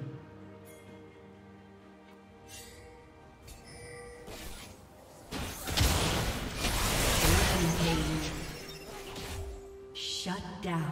Rampage. Shut down.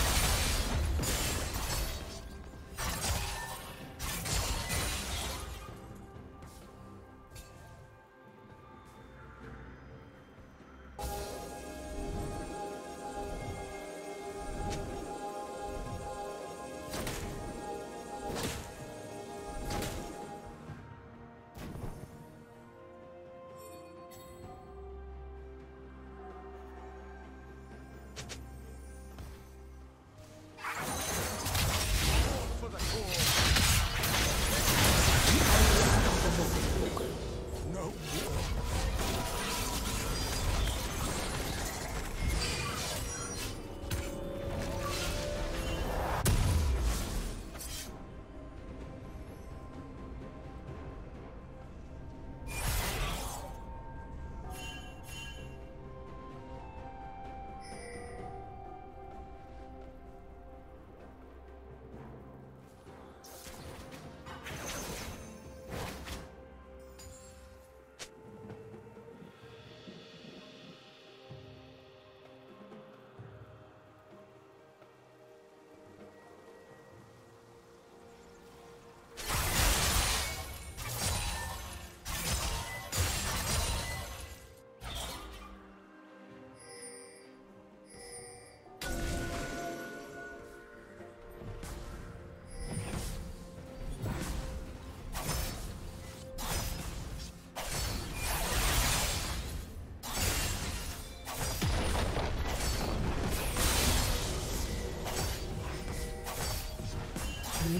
Your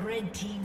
Your team's turret has been destroyed. Red team.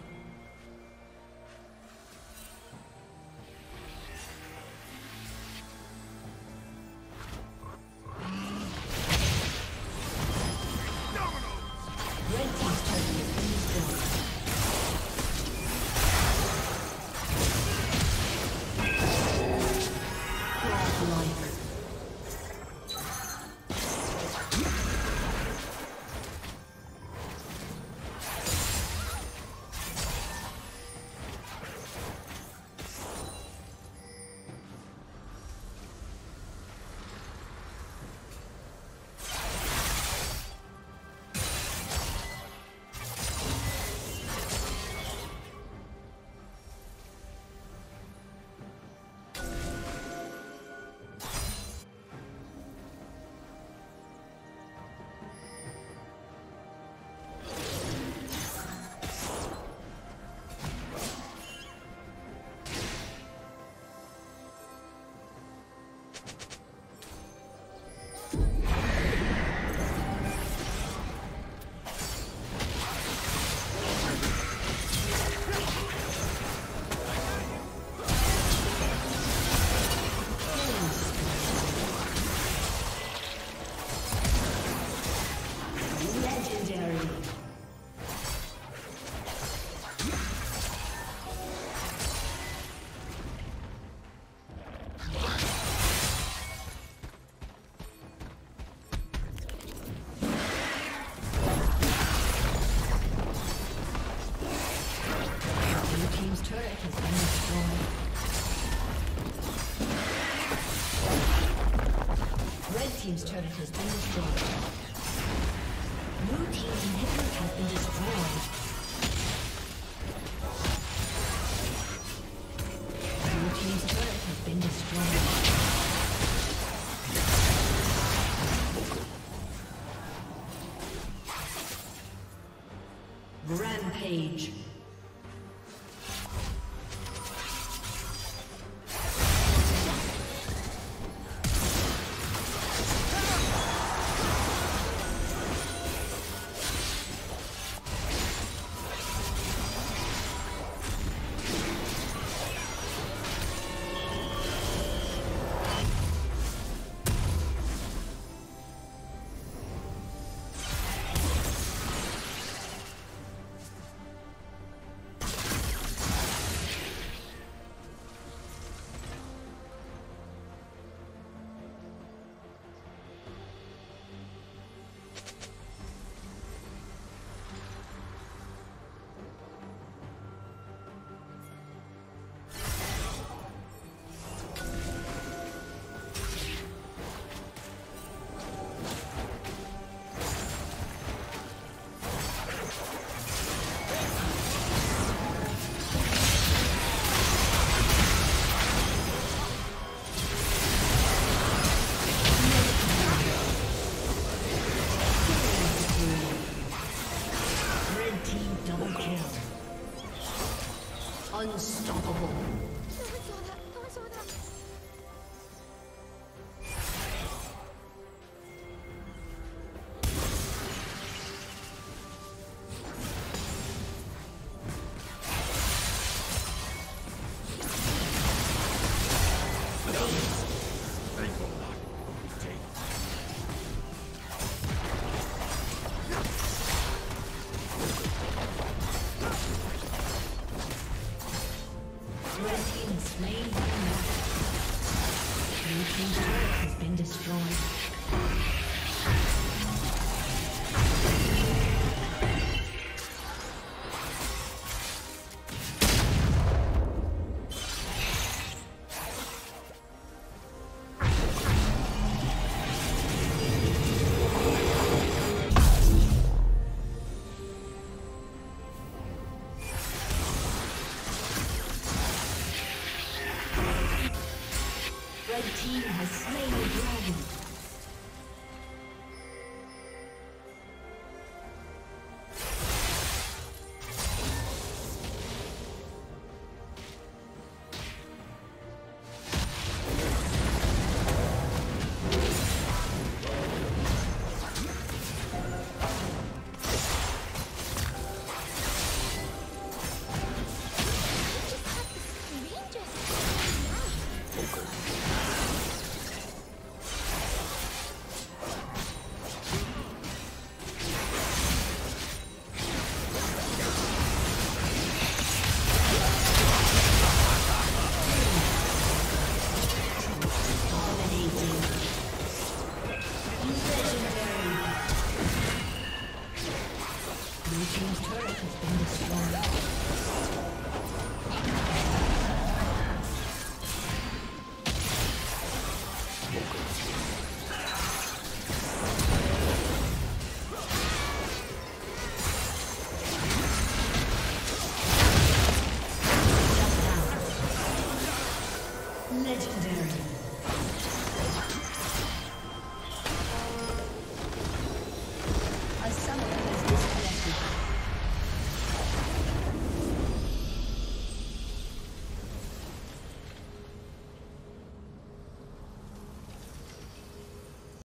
Team's turret has been destroyed. Blue team's inhibitor has been destroyed. Blue team's turret has been destroyed. Rampage. Unstoppable. Legendary.